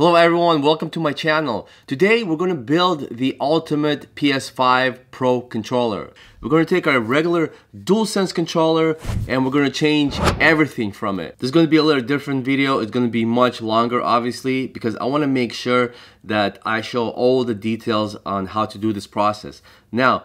Hello everyone, welcome to my channel. Today we're going to build the ultimate PS5 Pro controller. We're going to take our regular DualSense controller and we're going to change everything from it. This is going to be a little different video. It's going to be much longer, obviously, because I want to make sure that I show all the details on how to do this process. Now,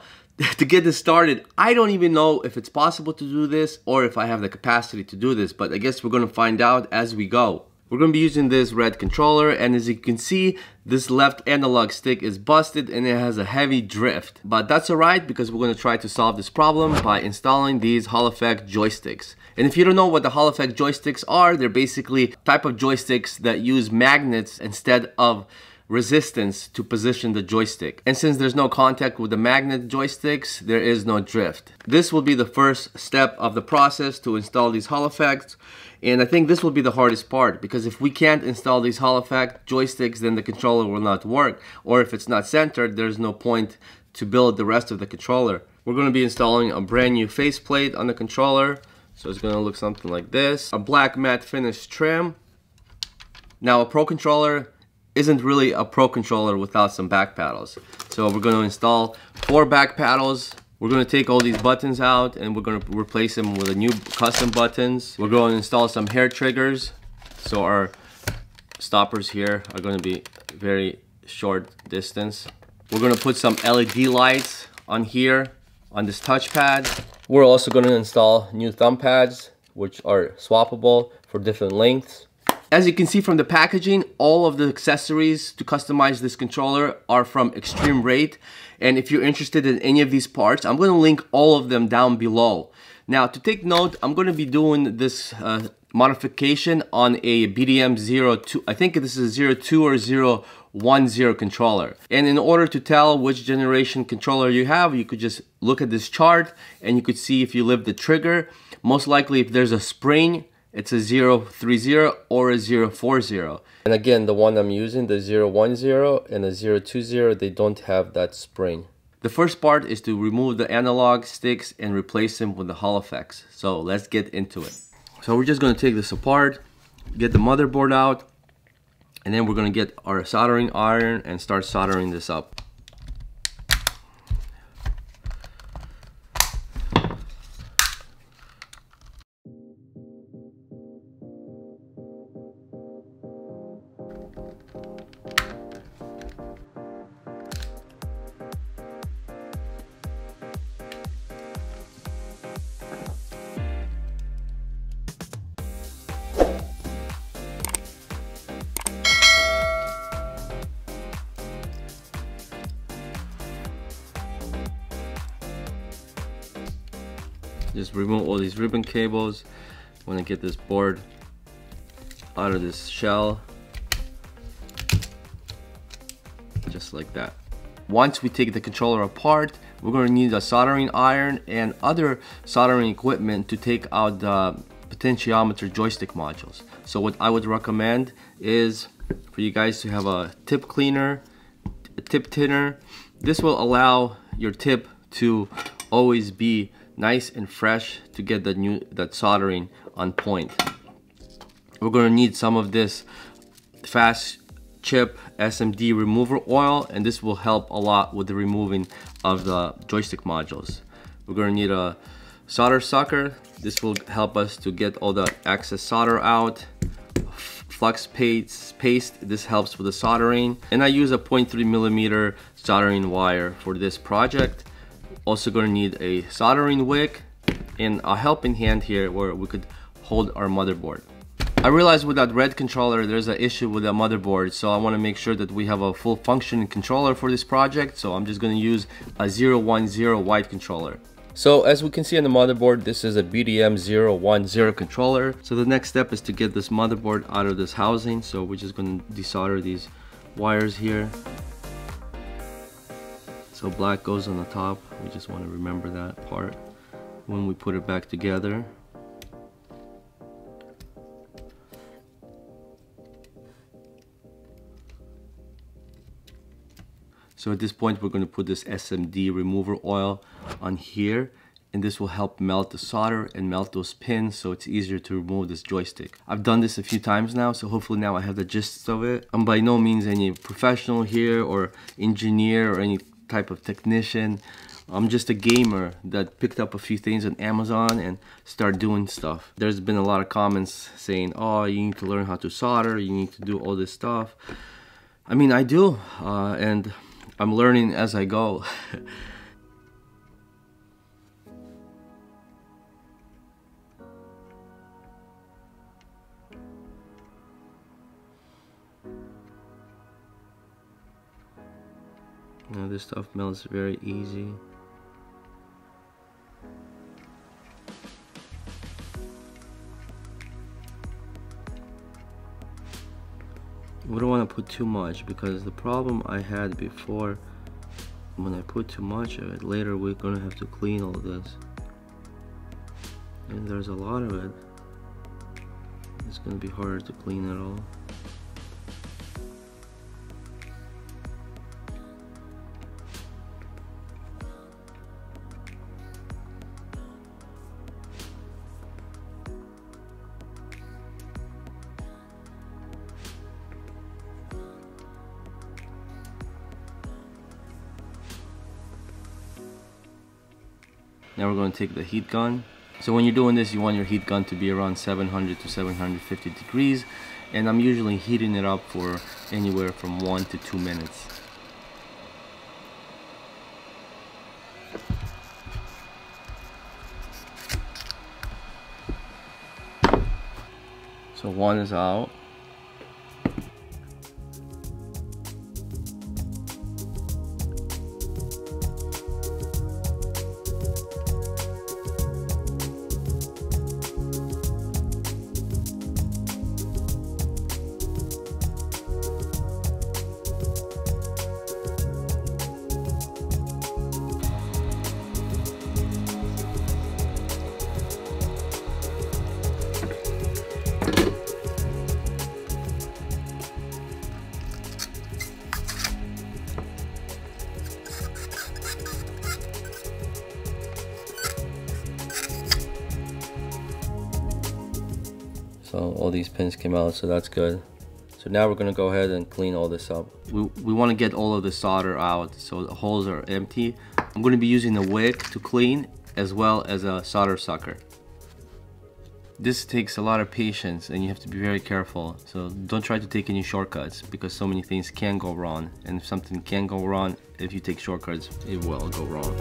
to get this started, I don't even know if it's possible to do this or if I have the capacity to do this, but I guess we're going to find out as we go. We're going to be using this red controller, and as you can see, this left analog stick is busted and it has a heavy drift. But that's alright, because we're going to try to solve this problem by installing these Hall Effect joysticks. And if you don't know what the Hall Effect joysticks are, they're basically a type of joysticks that use magnets instead of resistance to position the joystick. And since there's no contact with the magnet joysticks, there is no drift. This will be the first step of the process to install these Hall Effects. And I think this will be the hardest part, because if we can't install these Hall Effect joysticks, then the controller will not work. Or if it's not centered, there's no point to build the rest of the controller. We're going to be installing a brand new faceplate on the controller. So it's going to look something like this. A black matte finish trim. Now, a Pro controller isn't really a Pro controller without some back paddles. So we're going to install 4 back paddles. We're going to take all these buttons out and we're going to replace them with a new custom buttons. We're going to install some hair triggers. So our stoppers here are going to be very short distance. We're going to put some LED lights on here, on this touchpad. We're also going to install new thumb pads, which are swappable for different lengths. As you can see from the packaging, all of the accessories to customize this controller are from Extreme Rate. And if you're interested in any of these parts, I'm going to link all of them down below. Now, to take note, I'm going to be doing this modification on a BDM-010, I think this is a 02 or 010 controller. And in order to tell which generation controller you have, you could just look at this chart and you could see if you lift the trigger. Most likely, if there's a spring, it's a 030 or a 040. And again, the one I'm using, the 010 and the 020, they don't have that spring. The first part is to remove the analog sticks and replace them with the Hall Effects. So let's get into it. So we're just gonna take this apart, get the motherboard out, and then we're gonna get our soldering iron and start soldering this up. Just remove all these ribbon cables. I'm gonna get this board out of this shell. Just like that. Once we take the controller apart, we're gonna need a soldering iron and other soldering equipment to take out the potentiometer joystick modules. So what I would recommend is for you guys to have a tip cleaner, a tip thinner. This will allow your tip to always be nice and fresh to get the that soldering on point. We're going to need some of this fast chip SMD remover oil, and this will help a lot with the removing of the joystick modules. We're going to need a solder sucker. This will help us to get all the excess solder out. Flux paste, this helps with the soldering. And I use a 0.3mm soldering wire for this project. Also going to need a soldering wick and a helping hand here where we could hold our motherboard. I realized with that red controller there's an issue with the motherboard, so I want to make sure that we have a full functioning controller for this project, so I'm just going to use a 010 white controller. So as we can see on the motherboard, this is a BDM-010 controller. So the next step is to get this motherboard out of this housing, so we're just going to desolder these wires here. So black goes on the top, we just want to remember that part when we put it back together. So at this point we're going to put this SMD remover oil on here and this will help melt the solder and melt those pins, so it's easier to remove this joystick. I've done this a few times now, so hopefully now I have the gist of it. I'm by no means any professional here or engineer or any type of technician. I'm just a gamer that picked up a few things on Amazon and started doing stuff. There's been a lot of comments saying, oh, you need to learn how to solder, you need to do all this stuff. I mean, I do, and I'm learning as I go. Now this stuff melts very easy. We don't want to put too much, because the problem I had before, when I put too much of it, later we're going to have to clean all this. And there's a lot of it. It's going to be harder to clean it all. Now we're going to take the heat gun. So when you're doing this, you want your heat gun to be around 700 to 750 degrees. And I'm usually heating it up for anywhere from 1 to 2 minutes. So one is out. So all these pins came out, so that's good. So now we're gonna go ahead and clean all this up. We wanna get all of the solder out, so the holes are empty. I'm gonna be using a wick to clean, as well as a solder sucker. This takes a lot of patience and you have to be very careful. So don't try to take any shortcuts, because so many things can go wrong. And if something can go wrong, if you take shortcuts, it will go wrong.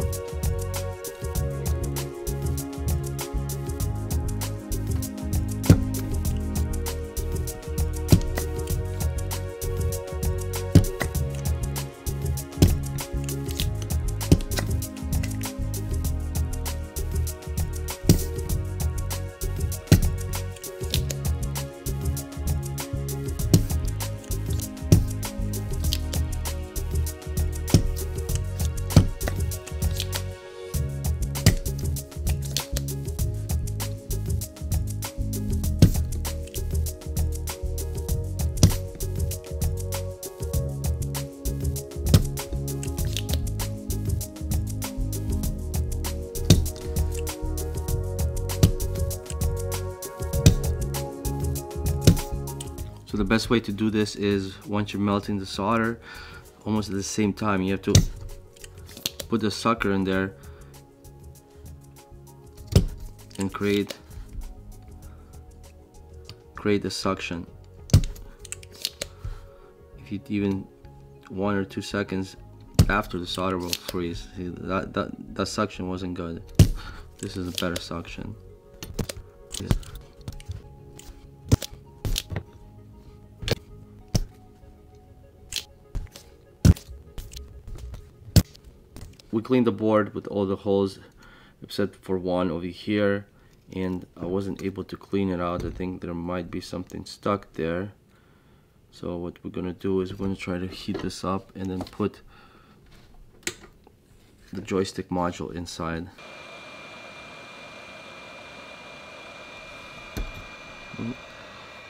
So the best way to do this is, once you're melting the solder, almost at the same time, you have to put the sucker in there and create the suction. If you even 1 or 2 seconds after, the solder will freeze. See, that suction wasn't good. This is a better suction. Yeah. We cleaned the board with all the holes except for one over here, and I wasn't able to clean it out. I think there might be something stuck there. So what we're gonna do is we're gonna try to heat this up and then put the joystick module inside.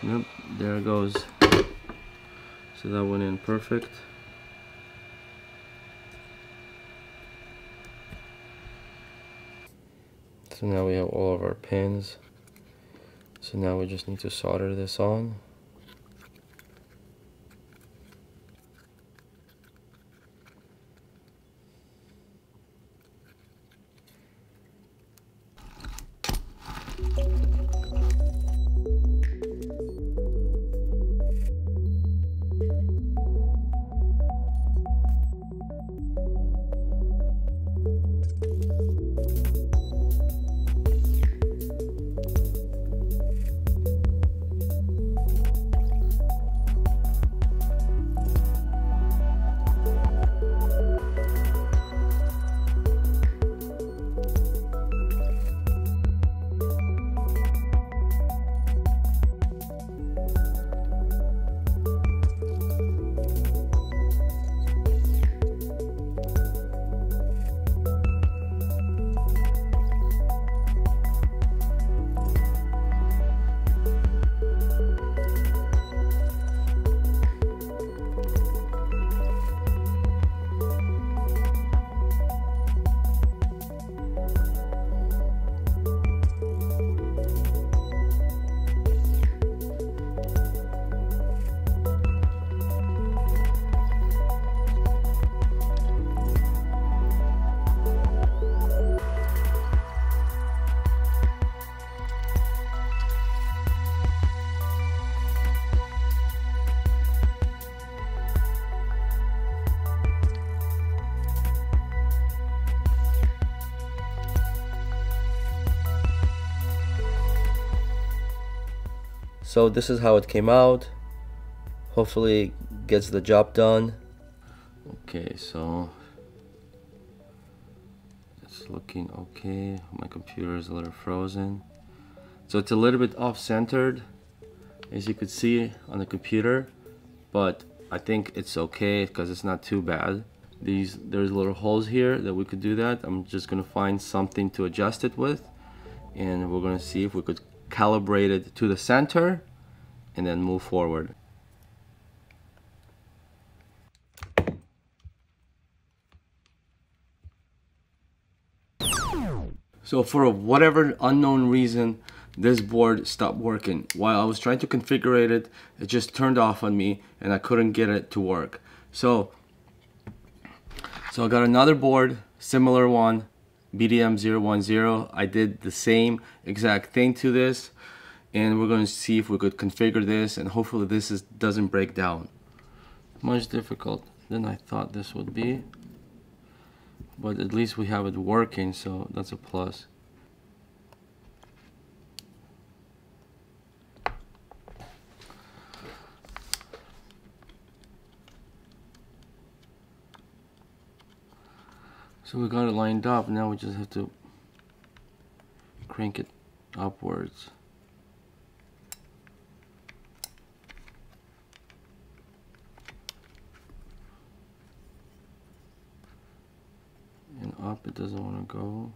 Yep, there it goes. So that went in perfect. So now we have all of our pins. So now we just need to solder this on. So this is how it came out. Hopefully it gets the job done. Okay, so it's looking okay. My computer is a little frozen. So it's a little bit off-centered, as you could see on the computer, but I think it's okay because it's not too bad. There's little holes here that we could do that. I'm just gonna find something to adjust it with, and we're gonna see if we could calibrate it to the center and then move forward. So for whatever unknown reason, this board stopped working. While I was trying to configure it, it just turned off on me and I couldn't get it to work. So I got another board, similar one, BDM-010. I did the same exact thing to this, and we're going to see if we could configure this, and hopefully this doesn't break down. Much difficult than I thought this would be, but at least we have it working, so that's a plus. So we got it lined up, now we just have to crank it upwards. And up, it doesn't want to go.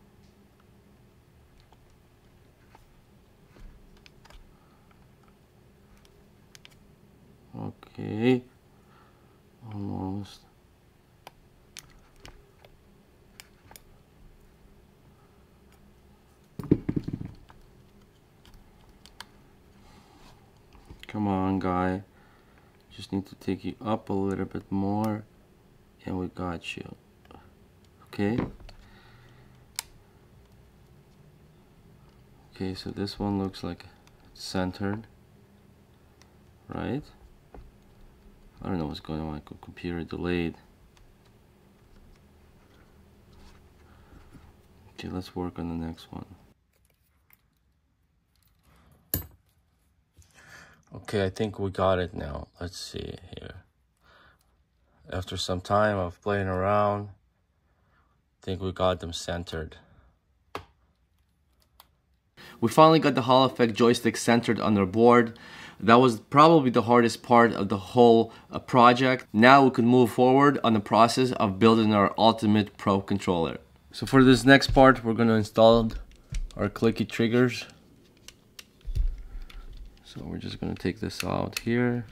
Okay, almost. Come on, guy. Just need to take you up a little bit more, and we got you. Okay. Okay, so this one looks like it's centered, right? I don't know what's going on. My computer delayed. Okay, let's work on the next one. Okay, I think we got it now. Let's see here. After some time of playing around, I think we got them centered. We finally got the Hall Effect joystick centered on our board. That was probably the hardest part of the whole project. Now we can move forward on the process of building our Ultimate Pro controller. So for this next part, we're going to install our clicky triggers. So we're just going to take this out here.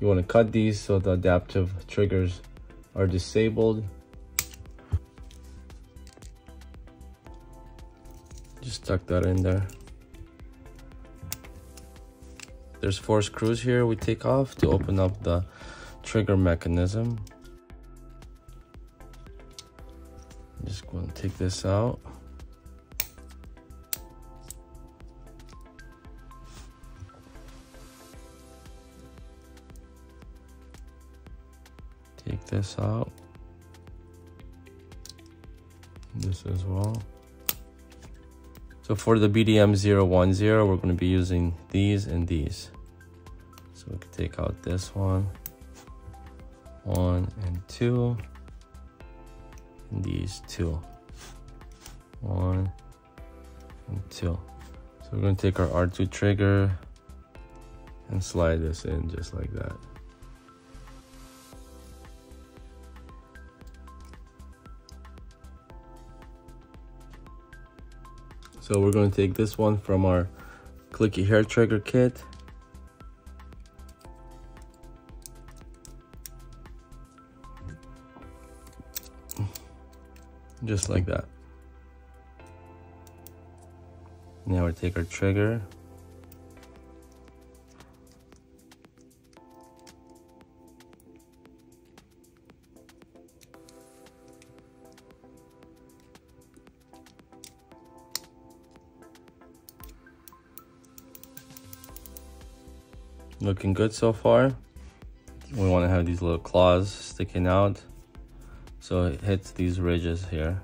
You want to cut these so the adaptive triggers are disabled. Just tuck that in there. There's 4 screws here we take off to open up the trigger mechanism. I'm just going to take this out. Take this out. This as well. So for the BDM-010, we're going to be using these and these. So we can take out this one and two, and these two, one and two. So we're going to take our R2 trigger and slide this in just like that. So we're going to take this one from our clicky hair trigger kit. Just like that. Now we take our trigger. Looking good so far. We want to have these little claws sticking out so it hits these ridges here.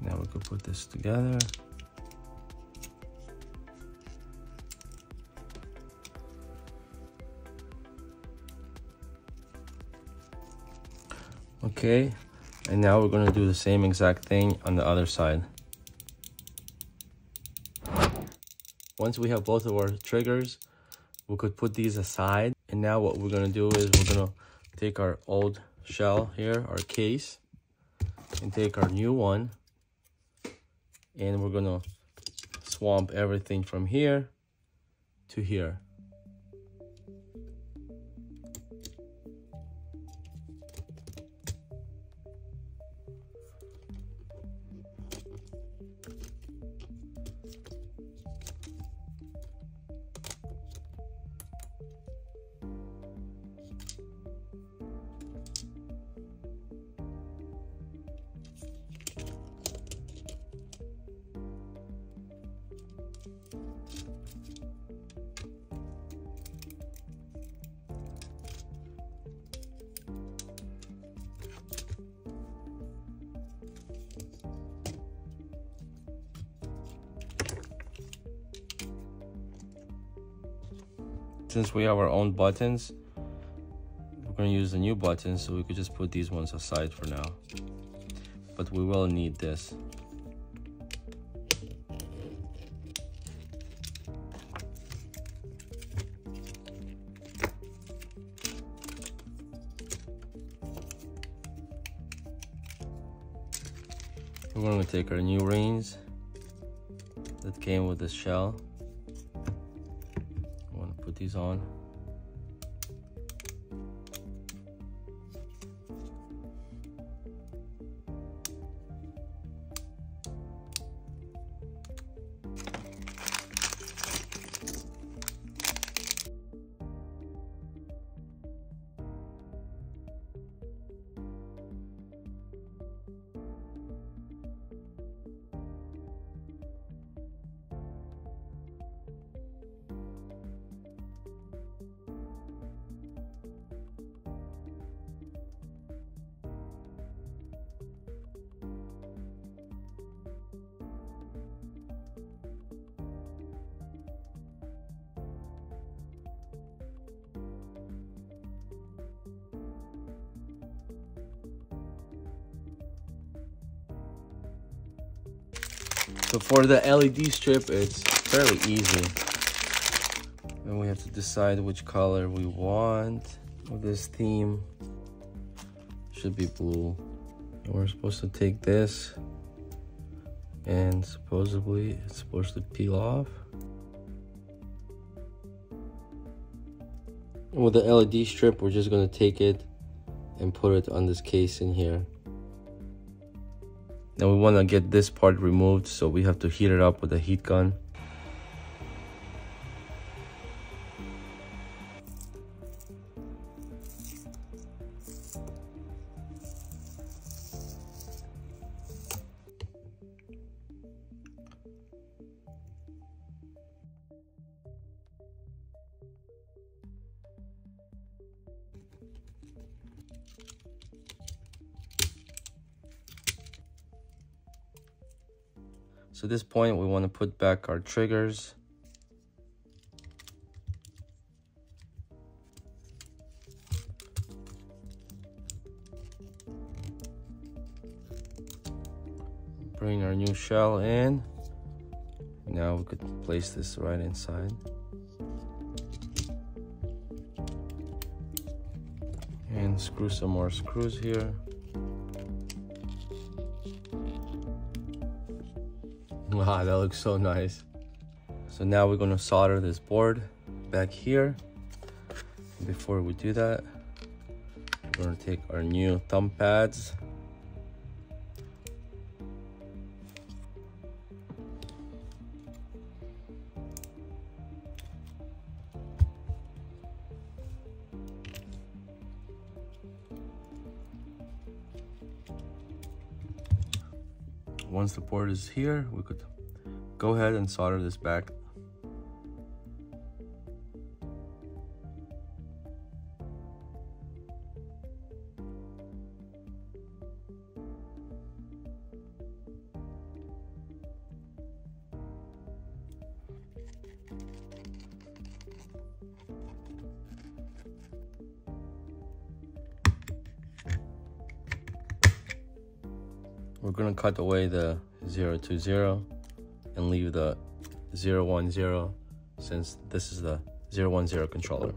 Now we could put this together. Okay. And now we're going to do the same exact thing on the other side. Once we have both of our triggers, we could put these aside. And now what we're going to do is we're going to take our old shell here, our case, and take our new one. And we're going to swamp everything from here to here. Since we have our own buttons, we're going to use the new buttons, so we could just put these ones aside for now. But we will need this. We're going to take our new rings that came with the shell. These on. So for the LED strip, it's fairly easy. And we have to decide which color we want. This theme should be blue. And we're supposed to take this, and supposedly it's supposed to peel off. And with the LED strip, we're just going to take it and put it on this case in here. Now we want to get this part removed, so we have to heat it up with a heat gun. So at this point, we want to put back our triggers. Bring our new shell in. Now we could place this right inside. And screw some more screws here. Wow, that looks so nice. So now we're gonna solder this board back here. Before we do that, we're gonna take our new thumb pads. Once the board is here, we could go ahead and solder this back. We're gonna cut away the 020 and leave the 010, since this is the 010 controller.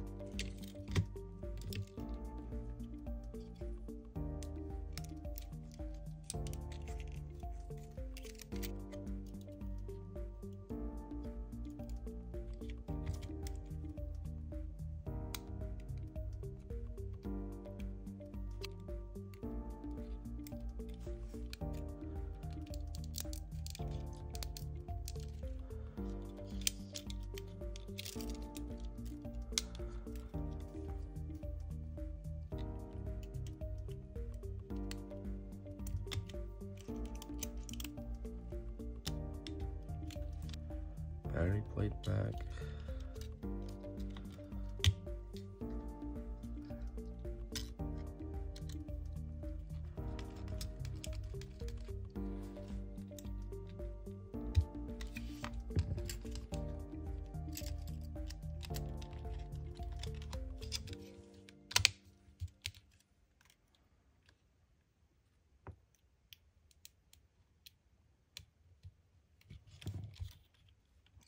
Battery plate back.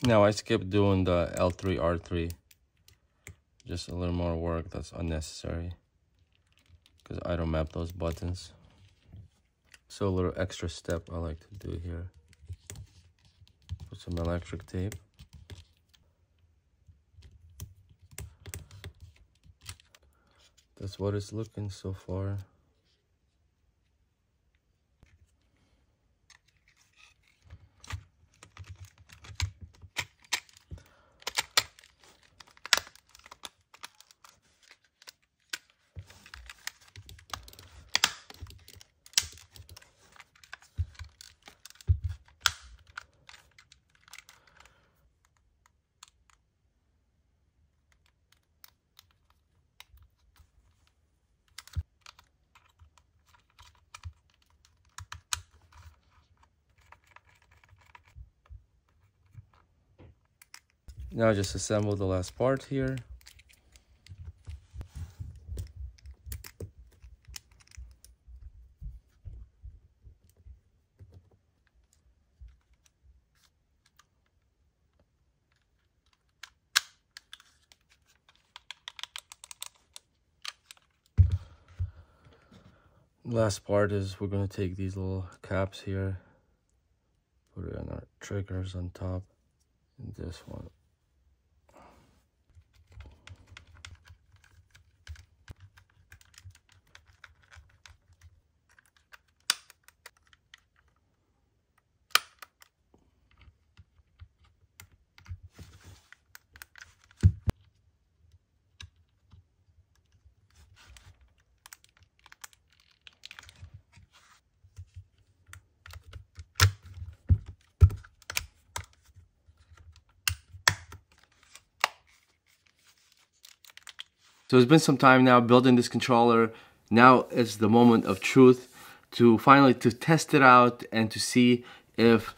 Now I skipped doing the L3, R3, just a little more work that's unnecessary because I don't map those buttons. So a little extra step I like to do here. Put some electric tape. That's what it's looking so far. Now just assemble the last part here. last part is we're going to take these little caps here, put it on our triggers on top, and this one. So it's been some time now building this controller. Now is the moment of truth to finally test it out and to see if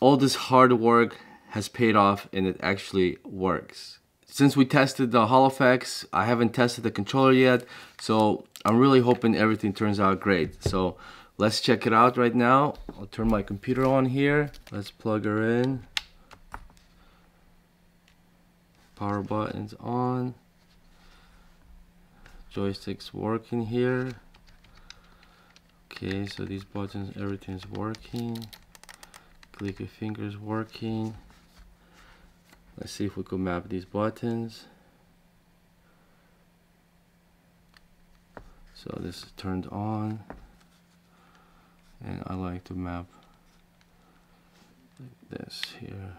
all this hard work has paid off and it actually works. Since we tested the Hall Effects, I haven't tested the controller yet, so I'm really hoping everything turns out great. So let's check it out right now. I'll turn my computer on here. Let's plug her in. Power button's on. Joysticks working here. Okay, so these buttons, everything's working. Click your fingers working. Let's see if we could map these buttons. So this is turned on. And I like to map like this here.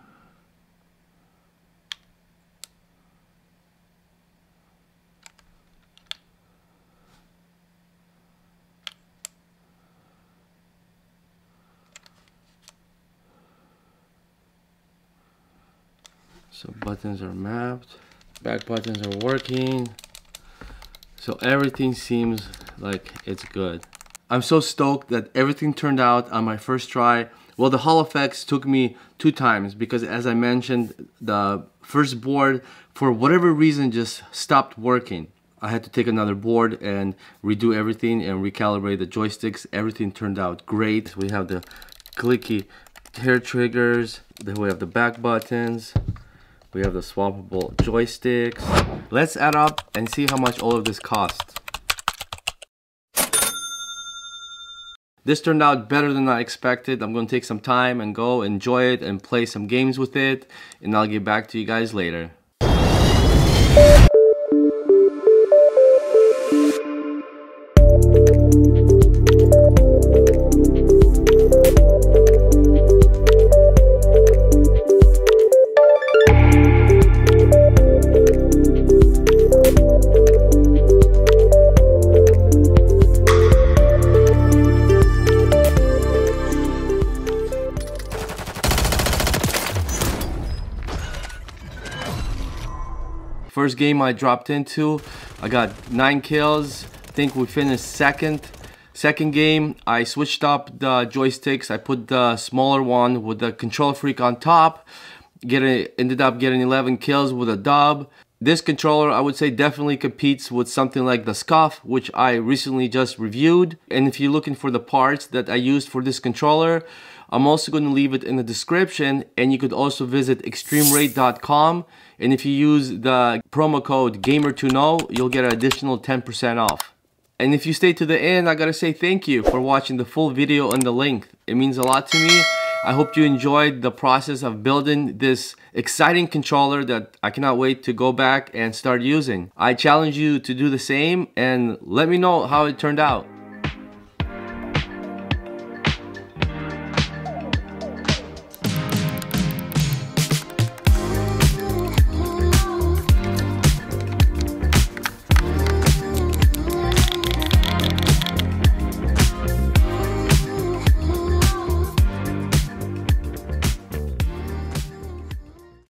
So buttons are mapped, back buttons are working. So everything seems like it's good. I'm so stoked that everything turned out on my first try. Well, the Hall Effects took me 2 times because, as I mentioned, the first board, for whatever reason, just stopped working. I had to take another board and redo everything and recalibrate the joysticks. Everything turned out great. We have the clicky hair triggers, then we have the back buttons. We have the swappable joysticks. Let's add up and see how much all of this cost. This turned out better than I expected. I'm gonna take some time and go enjoy it and play some games with it, and I'll get back to you guys later. First game I dropped into, I got 9 kills. I think we finished second. Second game, I switched up the joysticks. I put the smaller one with the Control Freak on top. Ended up getting 11 kills with a dub. This controller, I would say, definitely competes with something like the Scuf, which I recently just reviewed. And if you're looking for the parts that I used for this controller, I'm also going to leave it in the description. And you could also visit extremerate.com. And if you use the promo code GAMER2KNOW, you'll get an additional 10% off. And if you stay to the end, I gotta say thank you for watching the full video and the length. It means a lot to me. I hope you enjoyed the process of building this exciting controller that I cannot wait to go back and start using. I challenge you to do the same and let me know how it turned out.